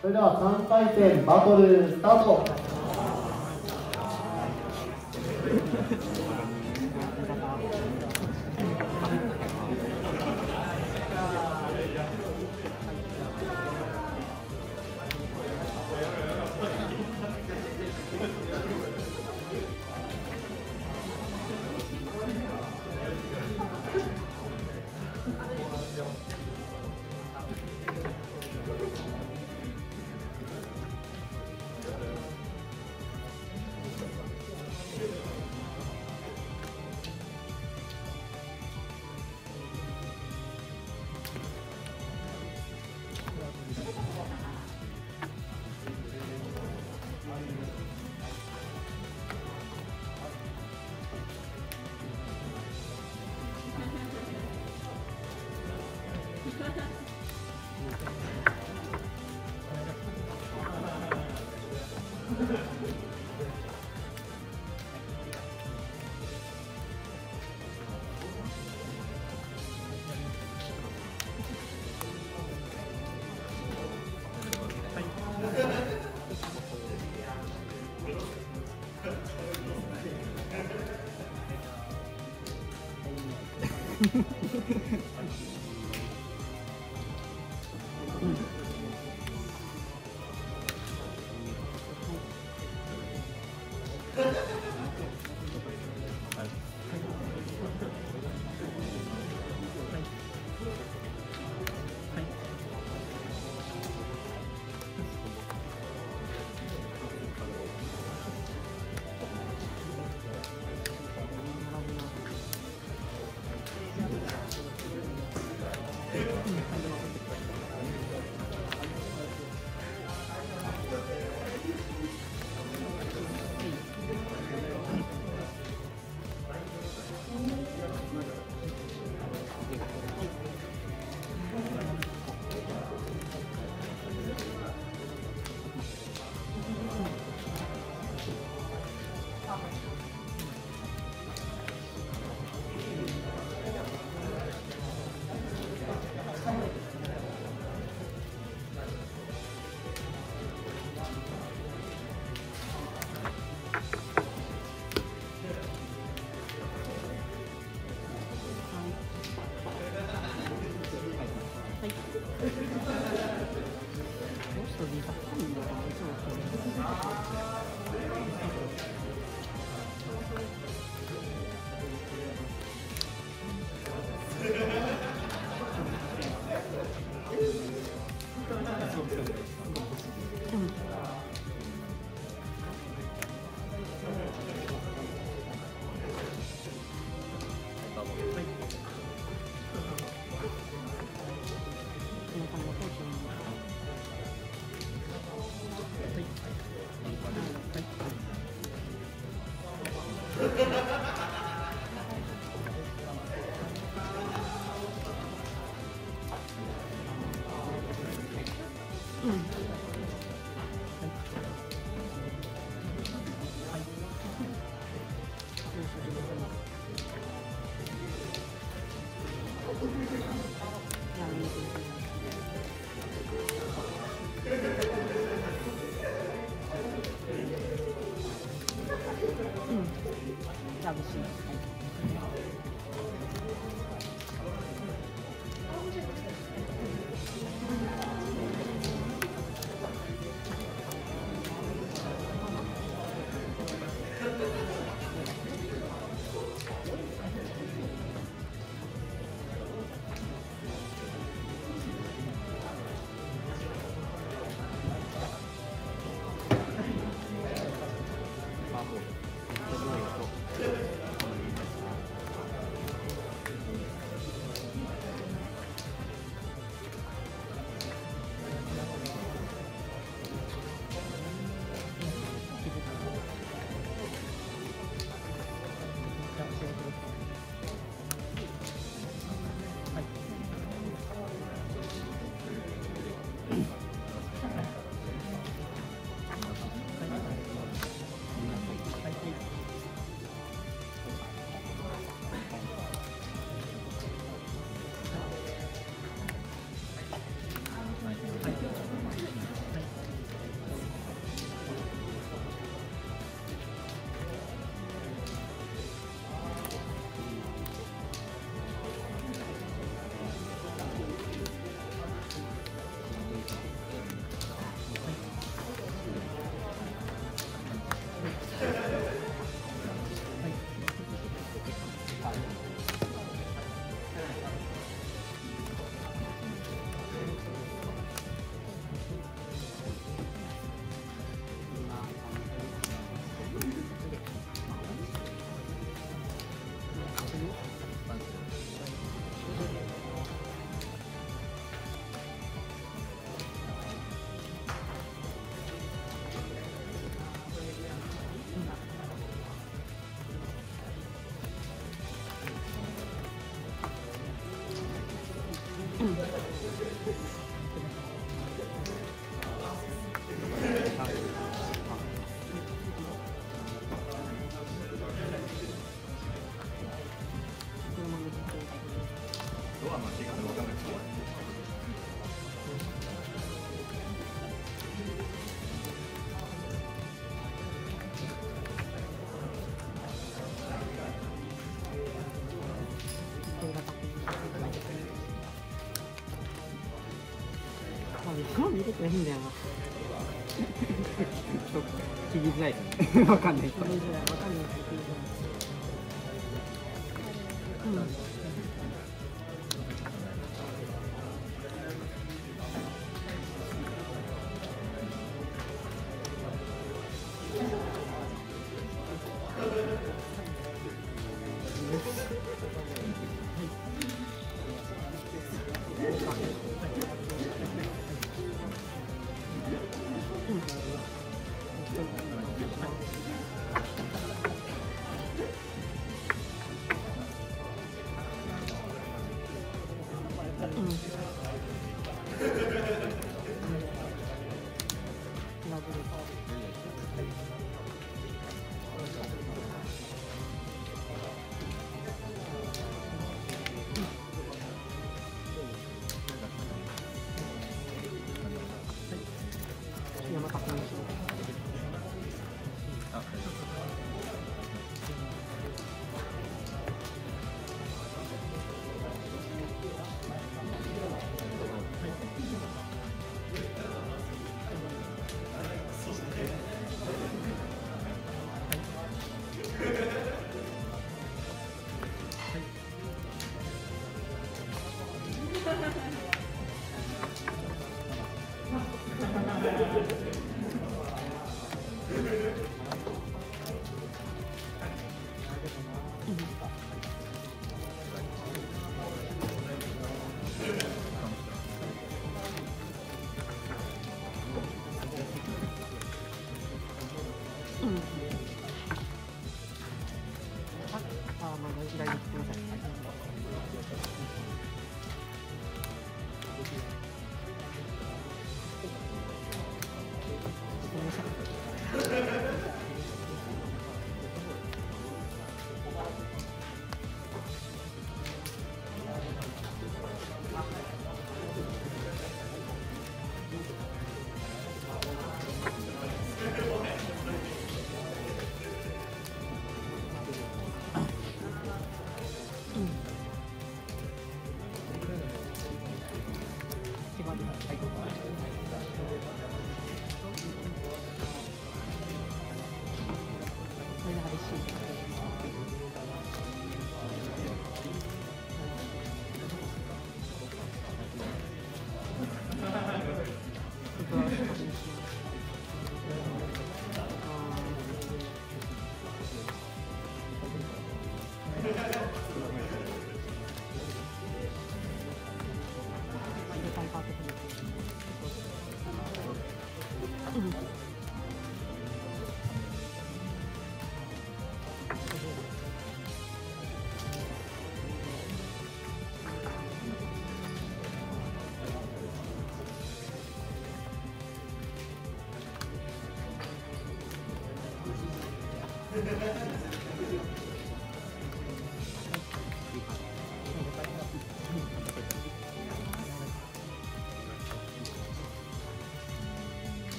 それでは3回戦バトルスタート。いいんだよな。切りづらい。わかんない。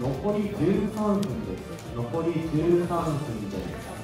残り13分です。残り13分です。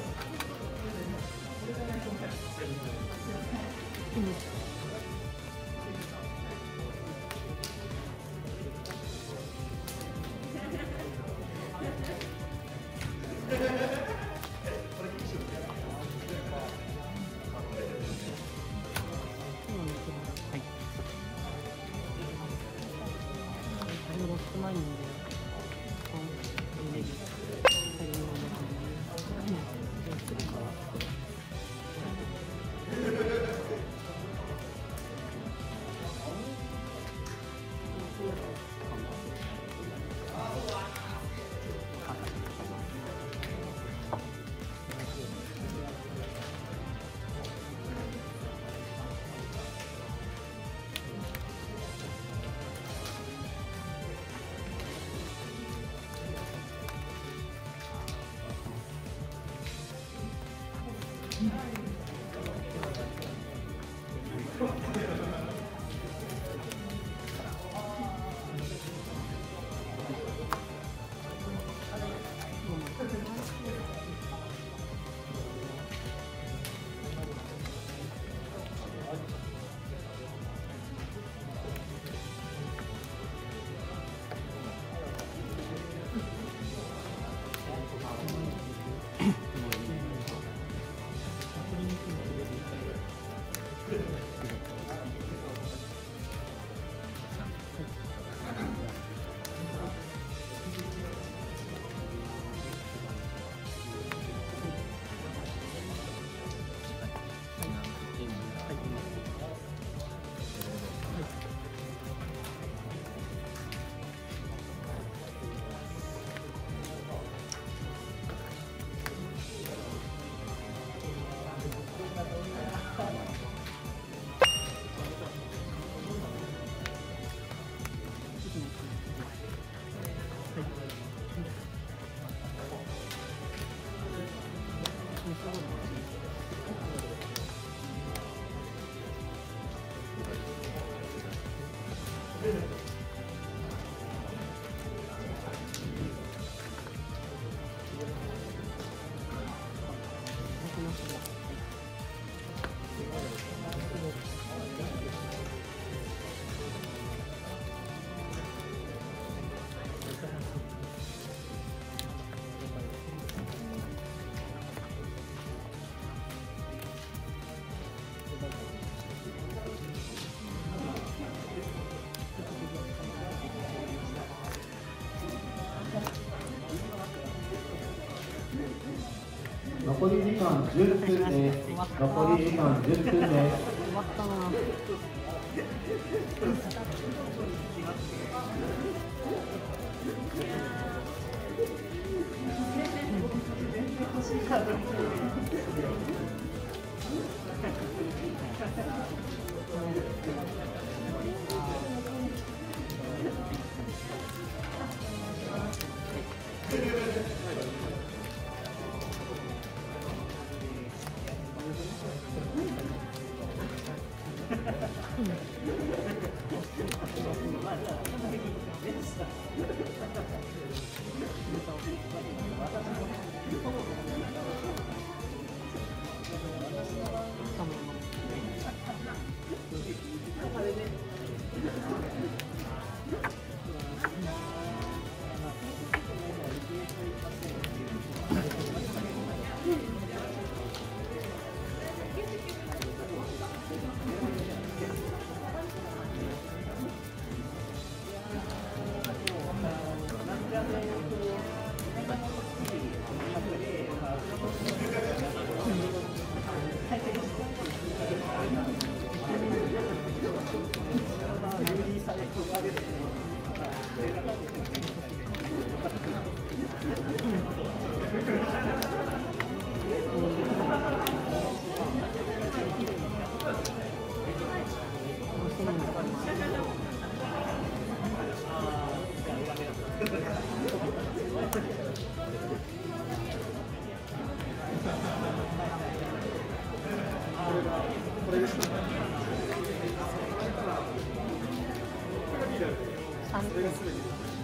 残り時間10分です。残り時間10分です。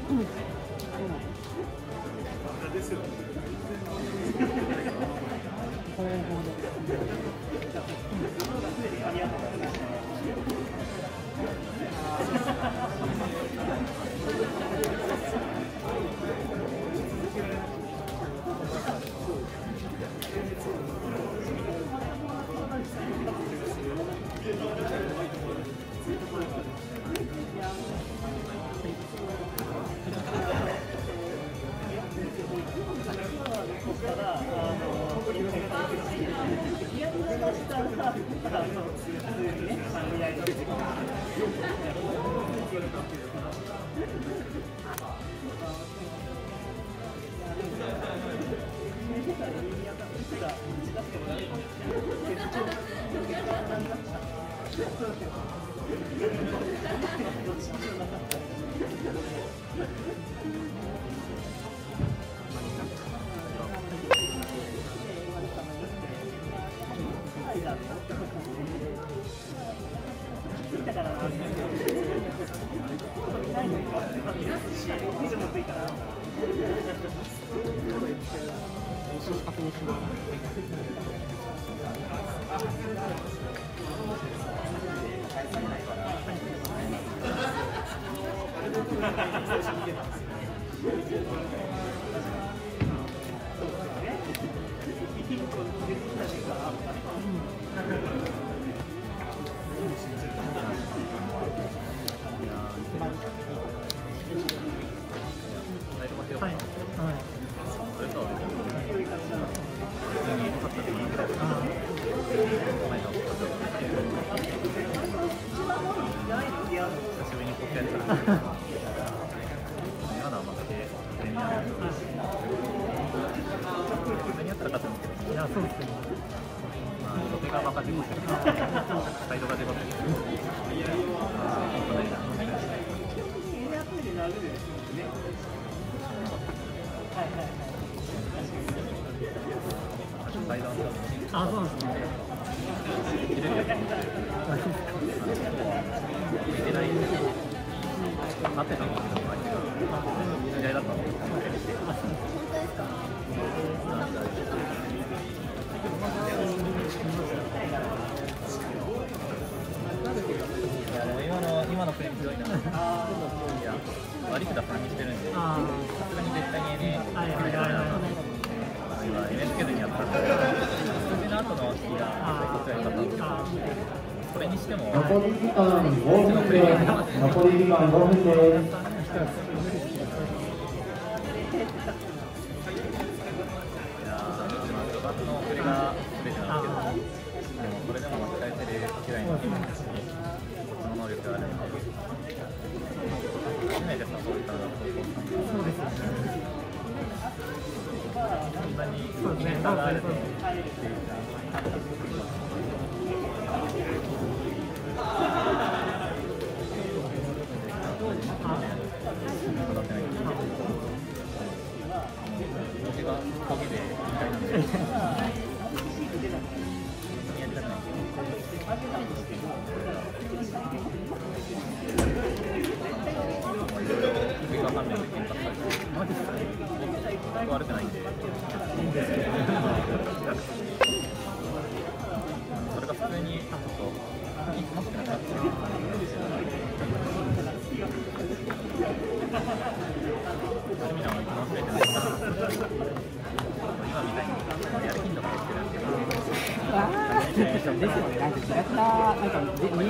見え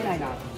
ないな。